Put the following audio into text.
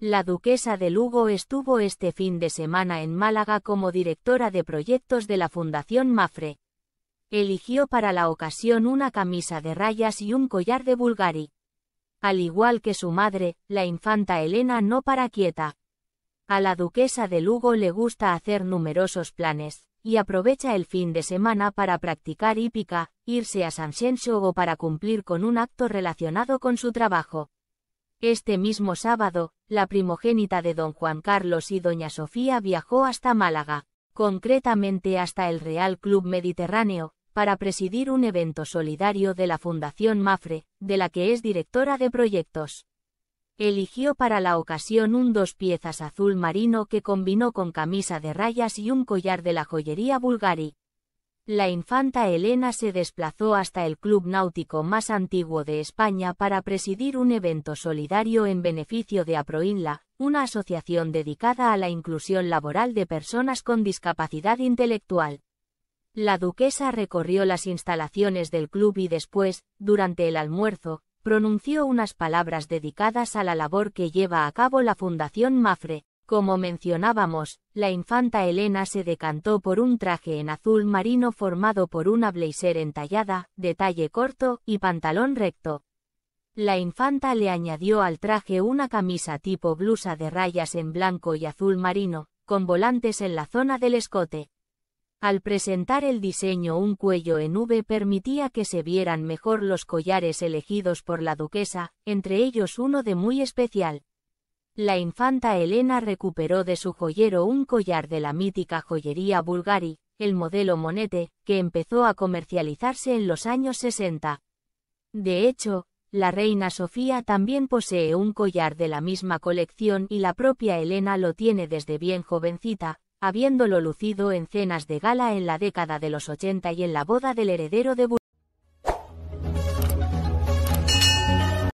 La duquesa de Lugo estuvo este fin de semana en Málaga como directora de proyectos de la Fundación MAPFRE. Eligió para la ocasión una camisa de rayas y un collar de Bulgari. Al igual que su madre, la infanta Elena no para quieta. A la duquesa de Lugo le gusta hacer numerosos planes, y aprovecha el fin de semana para practicar hípica, irse a San Xenxo o para cumplir con un acto relacionado con su trabajo. Este mismo sábado, la primogénita de Don Juan Carlos y Doña Sofía viajó hasta Málaga, concretamente hasta el Real Club Mediterráneo, para presidir un evento solidario de la Fundación MAPFRE, de la que es directora de proyectos. Eligió para la ocasión un 2 piezas azul marino que combinó con camisa de rayas y un collar de la joyería Bulgari. La infanta Elena se desplazó hasta el club náutico más antiguo de España para presidir un evento solidario en beneficio de Aproinla, una asociación dedicada a la inclusión laboral de personas con discapacidad intelectual. La duquesa recorrió las instalaciones del club y después, durante el almuerzo, pronunció unas palabras dedicadas a la labor que lleva a cabo la Fundación MAPFRE. Como mencionábamos, la infanta Elena se decantó por un traje en azul marino formado por una blazer entallada, de talle corto, y pantalón recto. La infanta le añadió al traje una camisa tipo blusa de rayas en blanco y azul marino, con volantes en la zona del escote. Al presentar el diseño, un cuello en V permitía que se vieran mejor los collares elegidos por la duquesa, entre ellos uno de muy especial. La infanta Elena recuperó de su joyero un collar de la mítica joyería Bulgari, el modelo Monete, que empezó a comercializarse en los años 60. De hecho, la reina Sofía también posee un collar de la misma colección y la propia Elena lo tiene desde bien jovencita, habiéndolo lucido en cenas de gala en la década de los 80 y en la boda del heredero de Bulgari.